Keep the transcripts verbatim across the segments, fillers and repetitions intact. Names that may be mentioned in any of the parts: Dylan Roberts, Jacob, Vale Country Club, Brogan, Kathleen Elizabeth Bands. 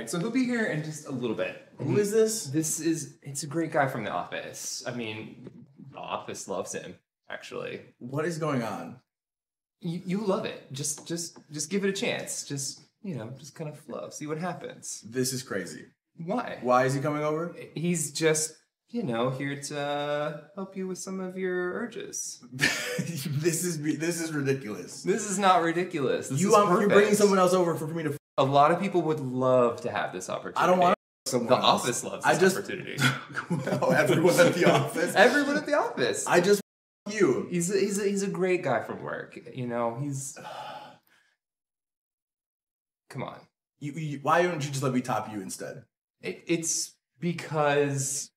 right, so he'll be here in just a little bit. Who is this? This is, it's a great guy from The Office. I mean, The Office loves him, actually. What is going on? You, you love it. Just, just, just give it a chance. Just, you know, just kind of flow. See what happens. This is crazy. Why? Why is he coming over? He's just, you know, here to help you with some of your urges. This is this is ridiculous. This is not ridiculous. This you, is um, you're bringing someone else over for me to. F a lot of people would love to have this opportunity. I don't want. Someone the else. Office loves this I just, opportunity. No, everyone at The Office. Everyone at The Office. I just. You. He's a, he's a, he's a great guy from work. You know, he's. Come on. You, you, why don't you just let me top you instead? It, it's because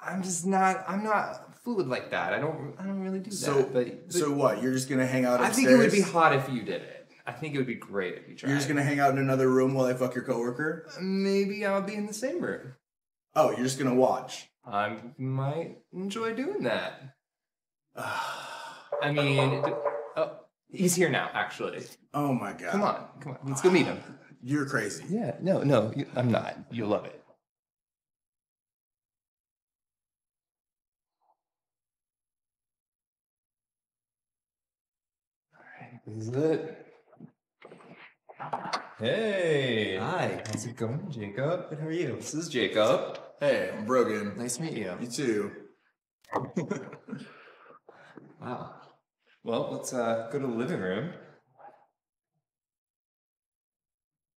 I'm just not. I'm not fluid like that. I don't. I don't really do so, that. But, but so what? You're just gonna hang out upstairs? I think it would be hot if you did it. I think it would be great if you tried. You're just gonna hang out in another room while I fuck your coworker? Maybe I'll be in the same room. Oh, you're just gonna watch? I might enjoy doing that. I mean, oh, he's here now, actually. Oh my god! Come on, come on, let's go meet him. You're crazy. Yeah, no, no, you, I'm not. You'll love it. All right, this is it. Hey. Hi. How's it going, Jacob? Good, how are you? This is Jacob. Hey, I'm Brogan. Nice to meet you. You too. Wow. Well, let's uh, go to the living room.